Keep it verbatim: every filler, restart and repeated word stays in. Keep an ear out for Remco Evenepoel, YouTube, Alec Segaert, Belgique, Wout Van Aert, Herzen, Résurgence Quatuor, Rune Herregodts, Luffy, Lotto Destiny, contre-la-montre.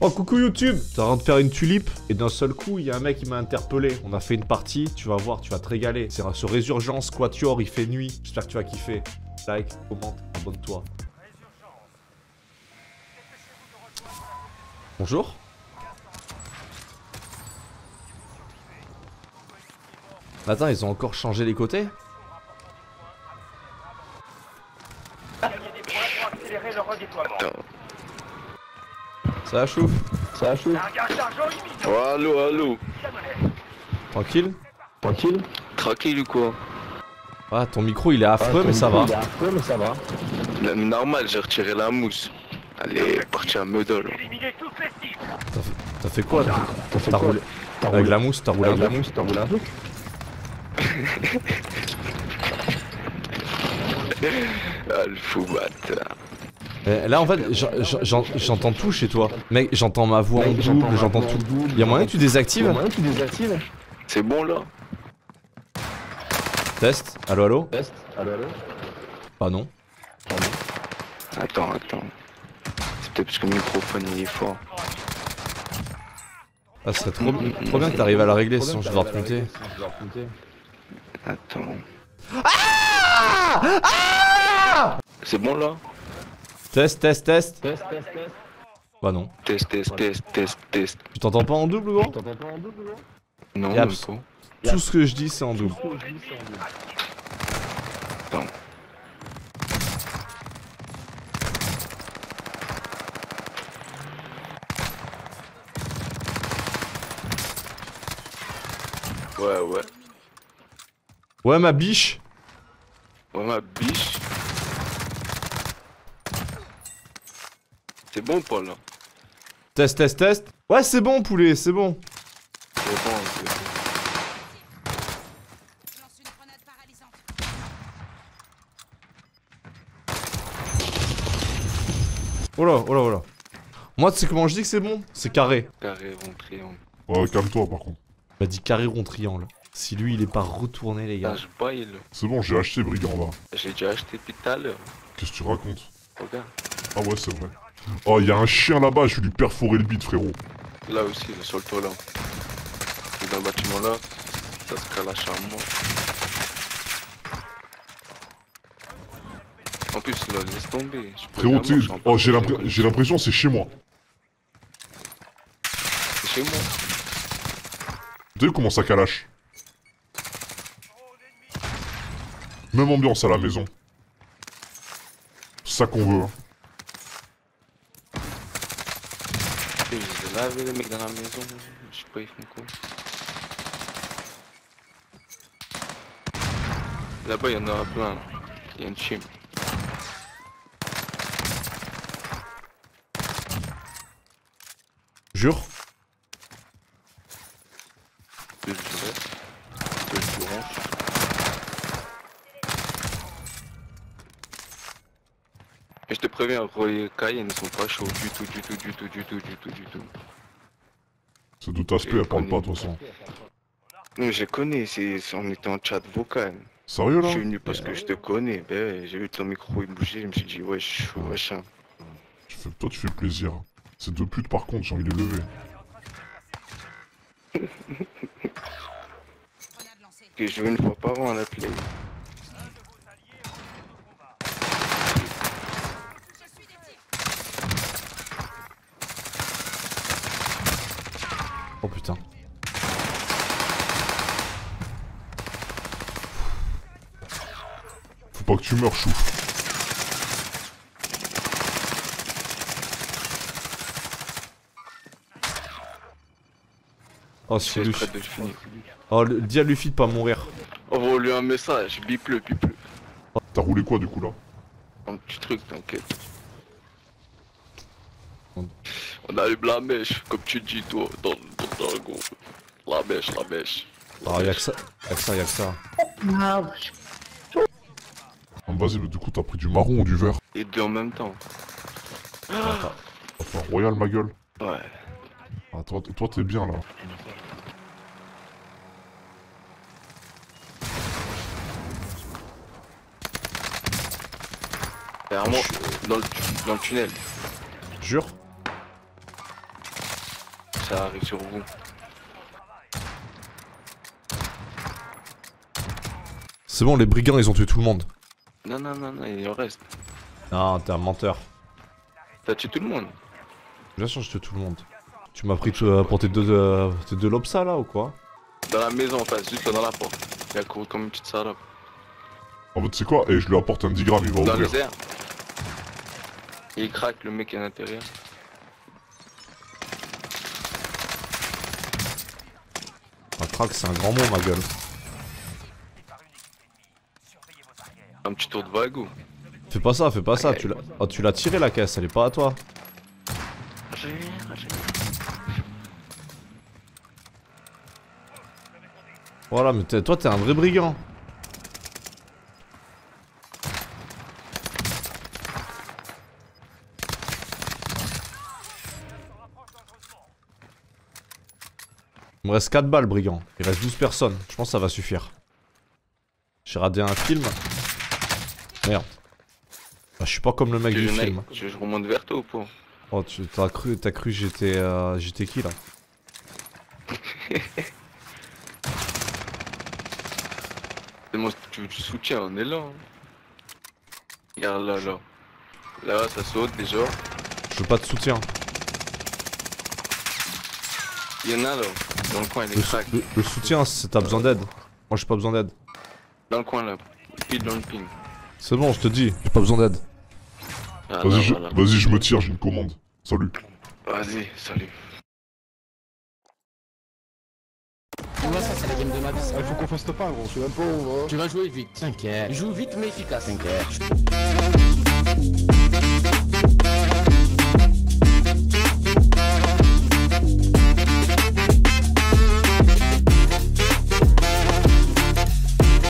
Oh coucou YouTube, t'es en train de faire une tulipe et d'un seul coup il y a un mec qui m'a interpellé. On a fait une partie, tu vas voir, tu vas te régaler. C'est sur Résurgence Quatuor, il fait nuit. J'espère que tu vas kiffer. Like, commente, abonne-toi. Bonjour. Attends, ils ont encore changé les côtés. Attends. Ça chouffe, ça chouffe. Oh, allô, allô. Tranquille, tranquille, tranquille ou quoi? Ah, ton micro il est affreux, ah, mais ça va. Il est affreux, mais ça va. Normal, j'ai retiré la mousse. Allez, parti à Meudol. T'as fait quoi? T'as roulé avec la mousse, t'as roulé avec la mousse, t'as roulé un truc. Ah, le fou bâtard. Là en fait j'entends tout chez toi. Mec, j'entends ma voix en double, j'entends tout. Y'a moyen que tu désactives? C'est bon là. Test, allo allo. Test, allo allo. Bah non. Attends, attends. C'est peut-être parce que le microphone il est fort. Ah, ça serait trop, trop bien que t'arrives à la régler sans je dois remonter. Attends. Ah ah. C'est bon là. Test, test, test. Test, test, test. Bah non. Test, test, test, test, test. Tu t'entends pas en double, gros? Tu t'entends pas en double, gros? Non, même pas. Tout ce que je dis, c'est en double. Attends. Ouais, ouais. Ouais, ma biche. Ouais, ma biche. C'est bon, Paul, là. Test, test, test. Ouais, c'est bon, poulet, c'est bon. C'est bon, c'est bon. Je lance une grenade paralysante. Oh là, oh là, oh là. Moi, tu sais comment je dis que c'est bon? C'est carré. Carré, rond, triangle. Ouais, calme-toi, par contre. Bah, dis carré, rond, triangle. Si lui, il est pas retourné, les gars. C'est bon, j'ai acheté Brigand, là. J'ai déjà acheté depuis tout à l'heure. Qu'est-ce que tu racontes? Regarde. Ah ouais, c'est vrai. Oh, y'a un chien là-bas, je vais lui perforer le bide, frérot. Là aussi, il est sur le toit là. Il est dans le bâtiment là. Ça se calache à moi. En plus, là, laisse tomber. Frérot, tu sais, oh, j'ai l'impression c'est chez moi. C'est chez moi. Vous savez comment ça calache? Même ambiance à la maison. C'est ça qu'on veut, hein. Je les ai lavés, les mecs dans la maison, je sais pas, ils font quoi. Là-bas, il y en a plein, il y a une team. Jure? Deux jurés, deux jurons. Et je te préviens, les Cayenne ne sont pas chauds du tout, du tout, du tout, du tout, du tout, du tout. C'est tout aspect, elle parle pas de toute façon. Non, je connais, c'est en étant en chat vocal. Sérieux là? Je suis venu parce que je te connais, ben j'ai vu ton micro il bougeait, je me suis dit ouais, je suis machin. Toi tu fais plaisir. Ces deux putes par contre, j'ai envie de les lever. Que je veux une fois par an à la play. Oh putain. Faut pas que tu meurs, chou. Oh c'est lui. Oh le... dis à Luffy de pas mourir. Envoie-lui un message, bip-le, bip-le. T'as roulé quoi du coup là? Un petit truc, t'inquiète. On allume la mèche, comme tu dis toi, dans le groupe. La mèche, la mèche. Ah y'a que ça, y'a que ça, y'a que ça. Ah vas-y, mais du coup t'as pris du marron ou du vert? Et deux en même temps. Enfin, enfin royal ma gueule. Ouais. Ah, toi t'es bien là. T'es vraiment dans le tunnel. Jure? ça arrive sur vous. C'est bon, les brigands ils ont tué tout le monde. Non, non, non, non, il reste. Non, t'es un menteur. T'as tué tout le monde. Bien sûr, je tue tout le monde. Tu m'as pris euh, pour tes deux, euh, tes deux lobsas là ou quoi? Dans la maison en face, juste là dans la porte. Il a couru comme une petite salope. En fait, c'est quoi? Et je lui apporte un dix grammes, il va ouvrir. Dans la misère. Il craque le mec à l'intérieur. Un crack, c'est un grand mot, ma gueule. Un petit tour de vague ou? Fais pas ça, fais pas okay, ça. Tu l'as oh, tu l'as tiré la caisse, elle est pas à toi. J'ai... J'ai... Voilà, mais toi t'es un vrai brigand. Il me reste quatre balles, brigand. Il reste douze personnes. Je pense que ça va suffire. J'ai radé un film. Merde. Bah, je suis pas comme le mec du film. Je remonte vers toi ou pas? Oh, tu t'as cru, t'as cru j'étais euh, j'étais qui là? Moi, tu veux du soutien, on est là. Regarde là, là. Là, ça saute déjà. Je veux pas de soutien. Il y en a là, dans le coin, il est crack. Le, le soutien, t'as besoin d'aide. Moi, j'ai pas besoin d'aide. Dans le coin là, pile dans le ping. C'est bon, je te dis, j'ai pas besoin d'aide. Ah, vas-y, je... Voilà. Vas-y, je me tire, j'ai une commande. Salut. Vas-y, salut. Moi, ça, c'est la game de ma vie. Il faut qu'on fasse top un, gros. Je sais même pas où on va. Tu vas jouer vite. T'inquiète. Joue vite mais efficace. T'inquiète.